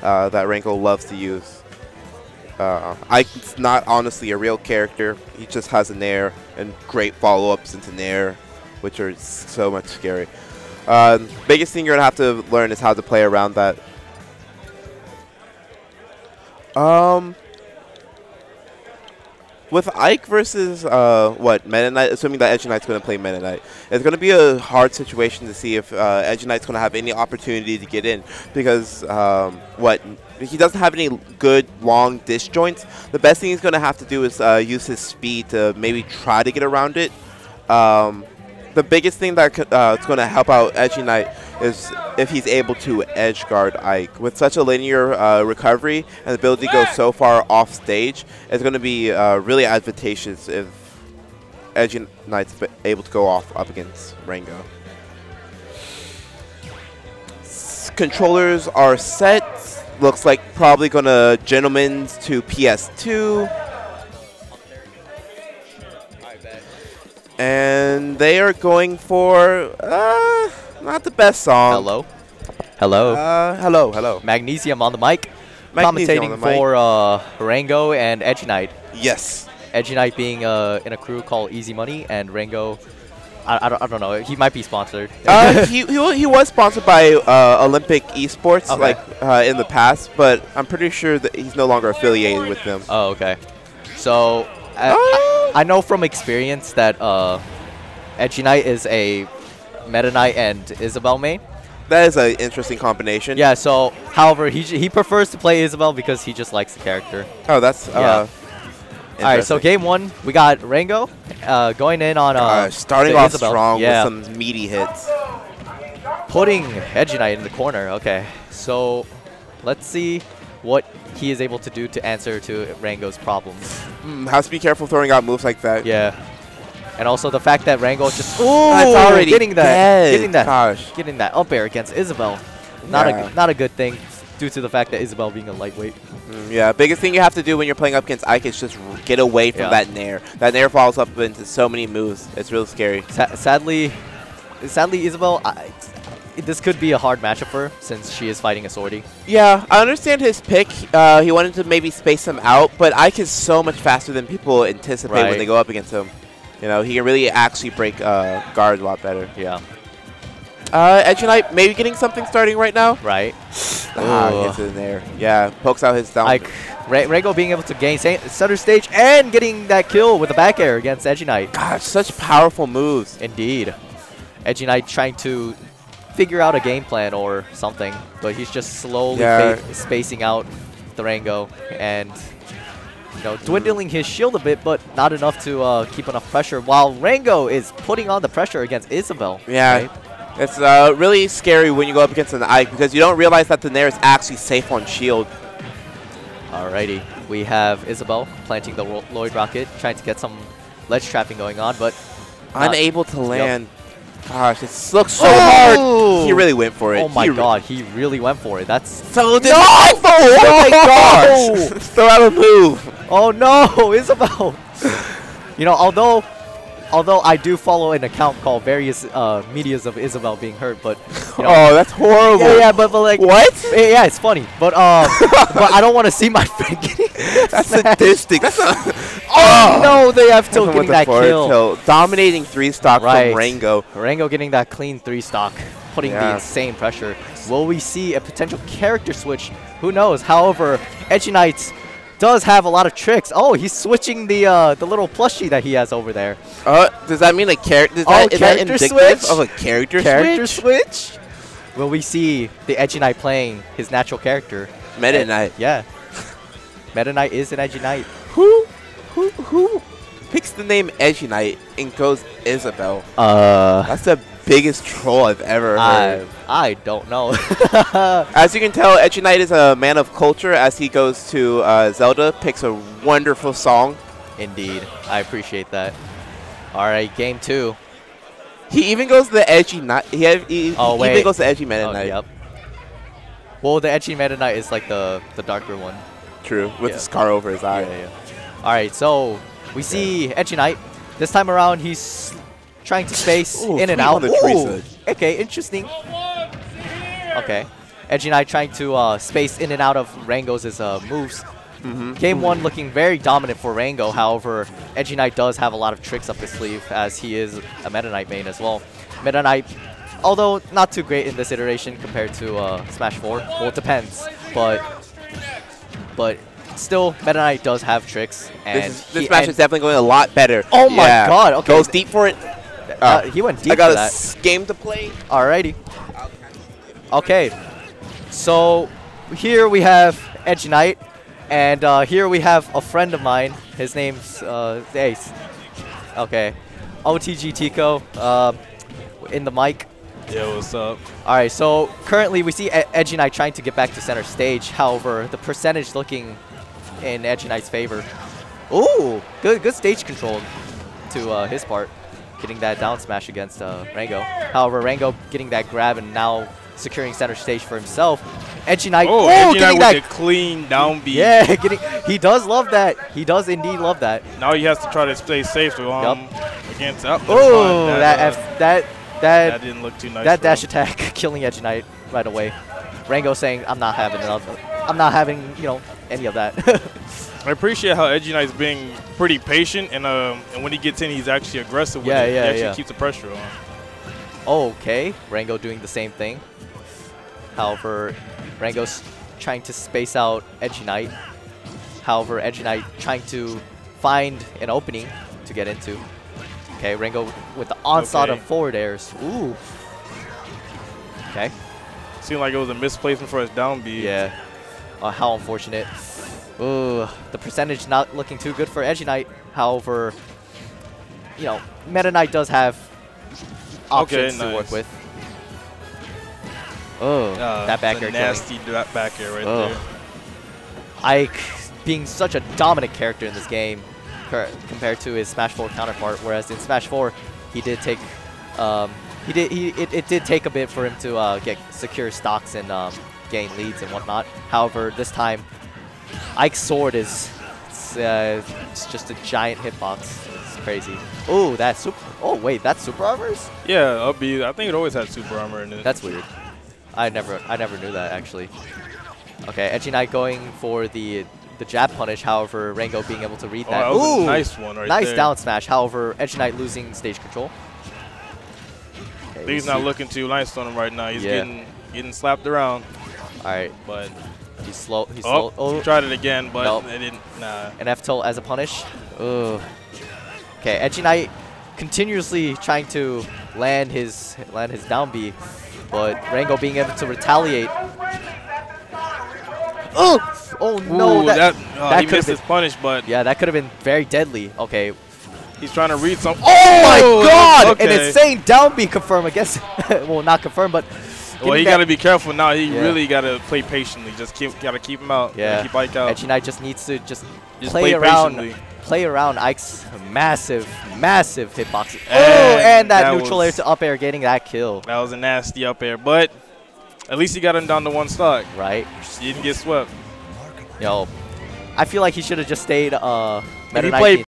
that Ranko loves to use. Ike's not honestly a real character. He just has a nair and great follow-ups into nair, which are so much scary. Biggest thing you're going to have to learn is how to play around that. With Ike versus, Meta Knight, assuming that EdgyKnight's going to play Meta Knight, it's going to be a hard situation to see if EdgyKnight's going to have any opportunity to get in, because, he doesn't have any good long disjoints. The best thing he's going to have to do is use his speed to maybe try to get around it. The biggest thing that's going to help out EdgyKnight is if he's able to edge guard Ike. With such a linear recovery and the ability to go so far off stage, it's going to be really advantageous if EdgyKnight's able to go off up against Ranko. Controllers are set. Looks like probably going to Gentleman's to PS2. And they are going for not the best song. Hello. Hello. Hello, hello. Magnesium on the mic. Magnesium commentating for Ranko and EdgyKnight. Yes. EdgyKnight being in a crew called Easy Money, and Ranko, I don't know, he might be sponsored. He was sponsored by Olympic Esports, okay, in the past, but I'm pretty sure that he's no longer affiliated with them. Oh, okay. So I know from experience that EdgyKnight is a Meta Knight and Isabelle main. That is an interesting combination. Yeah, so, however, he prefers to play Isabelle because he just likes the character. Oh, that's yeah. Alright, so game one, we got Ranko going in on starting off Isabelle strong, yeah, with some meaty hits. Putting EdgyKnight in the corner, okay. So, let's see what he is able to do to answer to Ranko's problems. Has to be careful throwing out moves like that. Yeah. And also the fact that Ranko just... Ooh, that's already getting that. Dead. Getting that. Gosh. Getting that up air against Isabelle. Not a good thing due to the fact that Isabelle being a lightweight. Yeah, biggest thing you have to do when you're playing up against Ike is just get away from that nair. That nair falls up into so many moves. It's real scary. Sadly, Isabelle... This could be a hard matchup for her since she is fighting a sortie. Yeah, I understand his pick. He wanted to maybe space him out, but Ike is so much faster than people anticipate when they go up against him. You know, he can really actually break guard a lot better. Yeah. EdgyKnight maybe getting something starting right now. Right. Gets in there. Yeah, pokes out his down. Ranko being able to gain center stage and getting that kill with the back air against EdgyKnight. Gosh, such powerful moves. Indeed. EdgyKnight trying to figure out a game plan or something, but he's just slowly spacing out the Ranko and, you know, dwindling his shield a bit, but not enough to keep enough pressure, while Ranko is putting on the pressure against Isabelle. Yeah, right? It's really scary when you go up against an Ike because you don't realize that the nair is actually safe on shield. Alrighty, we have Isabelle planting the Lloyd Rocket, trying to get some ledge trapping going on, but... Unable to land. Gosh, it looks so hard. He really went for it. Oh my god, he really went for it. That's so difficult. Oh my gosh. Throw out a move. Oh no, Isabelle. You know, although I do follow an account called various medias of Isabelle being hurt, but you know, oh, that's horrible. Yeah, yeah, but like what? Yeah, it's funny, but but I don't want to see my friend getting that's sadistic. That's not. Oh no, they have to get that kill. Dominating three stock from Ranko. Ranko getting that clean three stock, putting the insane pressure. Will we see a potential character switch? Who knows? However, EdgyKnight does have a lot of tricks. Oh, he's switching the little plushie that he has over there. Does that mean a character? Oh, character switch? Of a character switch? Will we see the EdgyKnight playing his natural character? Meta Knight. Yeah. Meta Knight is an EdgyKnight. Who picks the name EdgyKnight and goes Isabelle? That's the biggest troll I've ever heard. I don't know. As you can tell, EdgyKnight is a man of culture as he goes to Zelda, picks a wonderful song. Indeed. I appreciate that. Alright, game two. He even goes to the EdgyKnight. He even goes to Edgy Meta Knight. Yep. Well, the Edgy Meta Knight is like the darker one. True, with the scar over his eye. Yeah, yeah. Alright, so we see EdgyKnight. This time around, he's trying to space in and out. Okay, interesting. Okay. EdgyKnight trying to space in and out of Rango's moves. Game 1 looking very dominant for Ranko. However, EdgyKnight does have a lot of tricks up his sleeve, as he is a Meta Knight main as well. Meta Knight, although not too great in this iteration compared to Smash 4. Well, it depends, but still, Meta Knight does have tricks. And this match is definitely going a lot better. Oh my god! Okay, goes deep for it. He went deep. I got for a game to play. Alrighty. Okay, so here we have EdgyKnight. And here we have a friend of mine. His name's Ace. Okay. OTG Tico in the mic. Yeah, what's up? Alright, so currently we see EdgyKnight trying to get back to center stage. However, the percentage looking in EdgyKnight's favor. Ooh, good stage control to his part. Getting that down smash against Ranko. However, Ranko getting that grab and now securing center stage for himself. EdgyKnight, EdgyKnight with a clean down beat. Yeah, he does love that. He does indeed love that. Now he has to try to stay safe to against up. Oh, that didn't look too nice. That dash attack killing EdgyKnight right away. Ranko saying, "I'm not having enough. I'm not having any of that." I appreciate how EdgyKnight's being pretty patient, and when he gets in, he's actually aggressive with it. He actually keeps the pressure on. Okay, Ranko doing the same thing. However, Rango's trying to space out EdgyKnight. However, EdgyKnight trying to find an opening to get into. Okay, Ranko with the onslaught of forward airs. Ooh. Okay. Seemed like it was a misplacement for his down B. Yeah. How unfortunate. Ooh, the percentage not looking too good for EdgyKnight. However, Meta Knight does have options to work with. Oh, that back air nasty back air right there. Ike being such a dominant character in this game compared to his Smash 4 counterpart, whereas in Smash 4 he did take it did take a bit for him to get secure stocks and gain leads and whatnot. However, this time Ike's sword is it's just a giant hitbox. It's crazy. Oh, that's super. Oh wait, that's super armors? Yeah, I think it always had super armor in it. That's weird. I never knew that actually. Okay, EdgyKnight going for the jab punish. However, Ranko being able to read that. Oh, that was a nice one right there. Nice down smash. However, EdgyKnight losing stage control. Okay, he's not looking too nice on him right now. He's getting slapped around. All right, but he's slow. He's slow. Oh, tried it again, but it didn't. Nah. An F tilt as a punish. Ugh. Okay, EdgyKnight continuously trying to land his down B. But Ranko being able to retaliate. Oh! Oh no! Ooh, that could have been punished, but yeah, that could have been very deadly. Okay, he's trying to read some. Oh my God! Okay. An insane down B confirm. I guess, well, not confirm, but he got to be careful now. He really got to play patiently. Just got to keep him out. Yeah, keep Ike out. EdgyKnight just needs to just play around. Patiently. Play around Ike's massive hitboxes. Oh, and that neutral air to up air getting that kill. That was a nasty up air, but at least he got him down to one stock. Right. He didn't get swept. Yo, I feel like he should have just stayed Meta Knight.